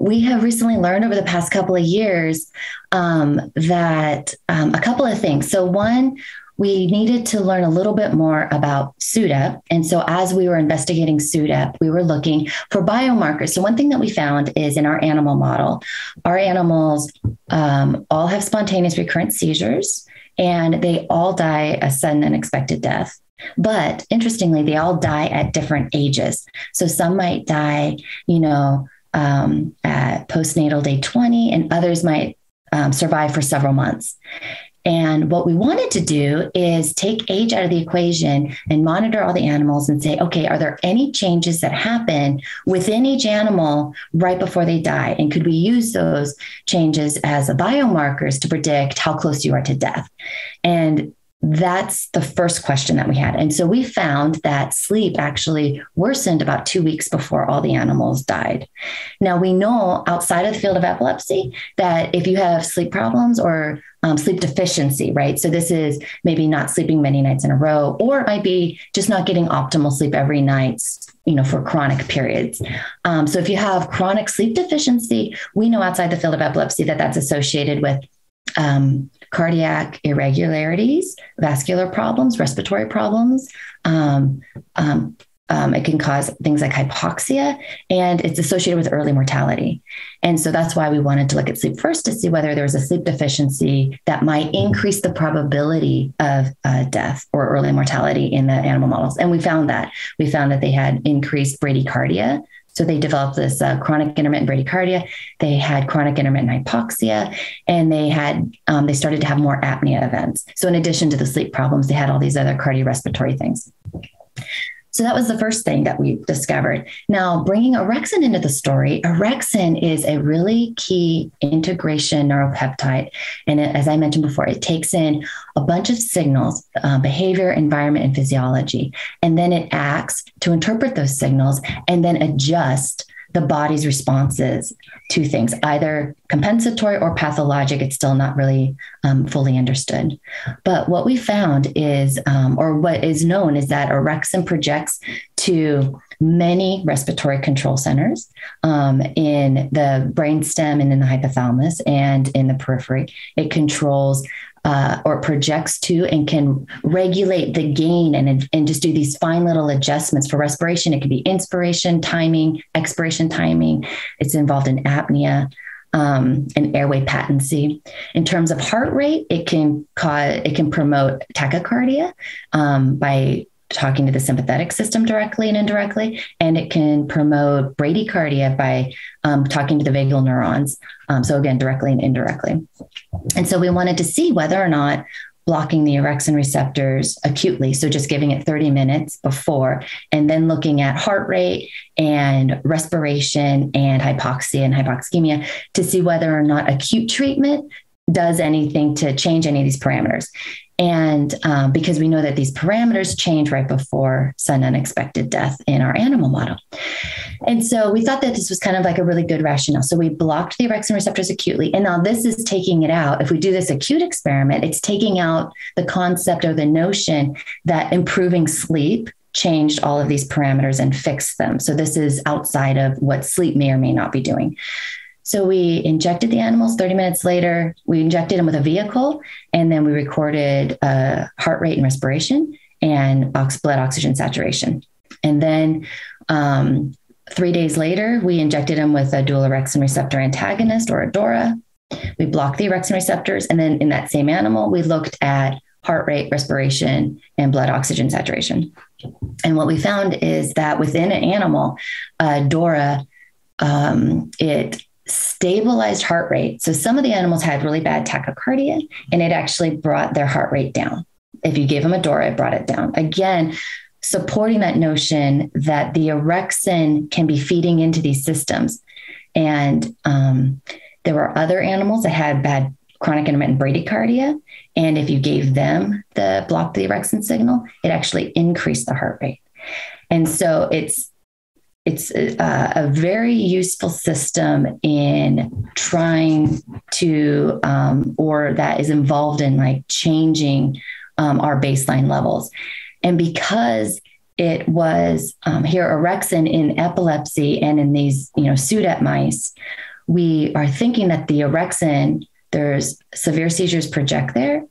we have recently learned over the past couple of years that a couple of things. So one, we needed to learn a little bit more about SUDEP. And so as we were investigating SUDEP, we were looking for biomarkers. So one thing that we found is in our animal model, our animals all have spontaneous recurrent seizures, and they all die a sudden unexpected death. But interestingly, they all die at different ages. So some might die, at postnatal day 20, and others might survive for several months. And what we wanted to do is take age out of the equation and monitor all the animals and say, okay, are there any changes that happen within each animal right before they die? And could we use those changes as biomarkers to predict how close you are to death? And that's the first question that we had. And so we found that sleep actually worsened about 2 weeks before all the animals died. Now, we know outside of the field of epilepsy that if you have sleep problems or sleep deficiency, right? So this is maybe not sleeping many nights in a row, or it might be just not getting optimal sleep every night, for chronic periods. So if you have chronic sleep deficiency, we know outside the field of epilepsy that that's associated with cardiac irregularities, vascular problems, respiratory problems. It can cause things like hypoxia, and it's associated with early mortality. And so that's why we wanted to look at sleep first to see whether there was a sleep deficiency that might increase the probability of death or early mortality in the animal models. And we found that. We found that they had increased bradycardia. So they developed this chronic intermittent bradycardia. They had chronic intermittent hypoxia, and they started to have more apnea events. So in addition to the sleep problems, they had all these other cardiorespiratory things. So that was the first thing that we discovered. Now, bringing orexin into the story, orexin is a really key integration neuropeptide. And it, as I mentioned before, it takes in a bunch of signals, behavior, environment, and physiology. And then it acts to interpret those signals and then adjust the body's responses to things, either compensatory or pathologic. It's still not really fully understood. But what we found is, or what is known is that orexin projects to many respiratory control centers in the brainstem and in the hypothalamus and in the periphery. It controls or projects to and can regulate the gain and just do these fine little adjustments for respiration. It could be inspiration, timing, expiration, timing. It's involved in apnea and airway patency. In terms of heart rate, it can promote tachycardia by talking to the sympathetic system directly and indirectly, and it can promote bradycardia by talking to the vagal neurons. So again, directly and indirectly. And so we wanted to see whether or not blocking the orexin receptors acutely, so just giving it 30 minutes before, and then looking at heart rate and respiration and hypoxia and hypoxemia to see whether or not acute treatment does anything to change any of these parameters. And because we know that these parameters change right before sudden unexpected death in our animal model. And so we thought that this was kind of like a really good rationale. So we blocked the orexin receptors acutely. And now this is taking it out. If we do this acute experiment, it's taking out the concept or the notion that improving sleep changed all of these parameters and fixed them. So this is outside of what sleep may or may not be doing. So we injected the animals 30 minutes later. We injected them with a vehicle, and then we recorded heart rate and respiration and blood oxygen saturation. And then 3 days later, we injected them with a dual orexin receptor antagonist, or a DORA. We blocked the orexin receptors. And then in that same animal, we looked at heart rate, respiration, and blood oxygen saturation. And what we found is that within an animal, DORA, it stabilized heart rate. So some of the animals had really bad tachycardia, and it actually brought their heart rate down. If you gave them a DORA, it brought it down. Again, supporting that notion that the orexin can be feeding into these systems. And there were other animals that had bad chronic intermittent bradycardia. And if you gave them the block the orexin signal, it actually increased the heart rate. And so it's a very useful system in trying to, or that is involved in like changing our baseline levels. And because It was here orexin in epilepsy and in these, SUDEP mice, we are thinking that the orexin, there's severe seizures project there.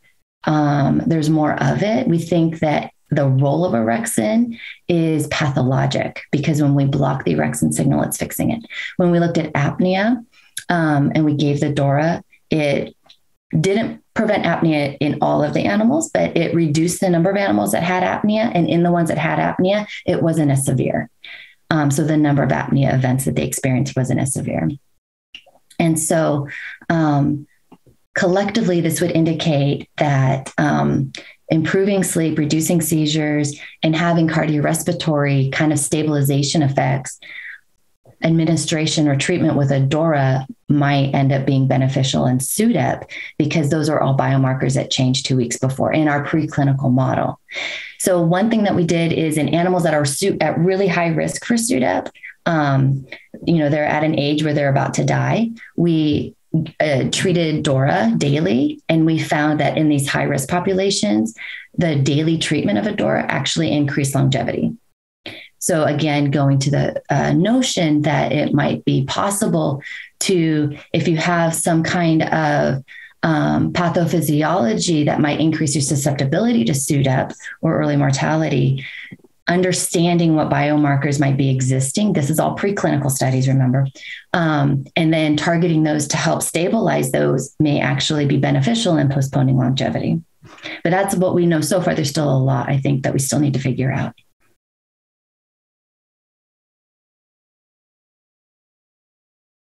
There's more of it. We think that the role of orexin is pathologic because when we block the orexin signal, it's fixing it. When we looked at apnea and we gave the DORA, it didn't prevent apnea in all of the animals, but it reduced the number of animals that had apnea. And in the ones that had apnea, it wasn't as severe. So the number of apnea events that they experienced wasn't as severe. And so collectively, this would indicate that improving sleep, reducing seizures, and having cardiorespiratory kind of stabilization effects, administration or treatment with a DORA might end up being beneficial in SUDEP because those are all biomarkers that change 2 weeks before in our preclinical model. So one thing that we did is in animals that are at really high risk for SUDEP, they're at an age where they're about to die. We treated DORA daily, and we found that in these high-risk populations, the daily treatment of a DORA actually increased longevity. So again, going to the notion that it might be possible to, if you have some kind of pathophysiology that might increase your susceptibility to SUDEP or early mortality, understanding what biomarkers might be existing. This is all preclinical studies, remember, and then targeting those to help stabilize those may actually be beneficial in postponing longevity. But that's what we know so far. There's still a lot, I think, that we still need to figure out.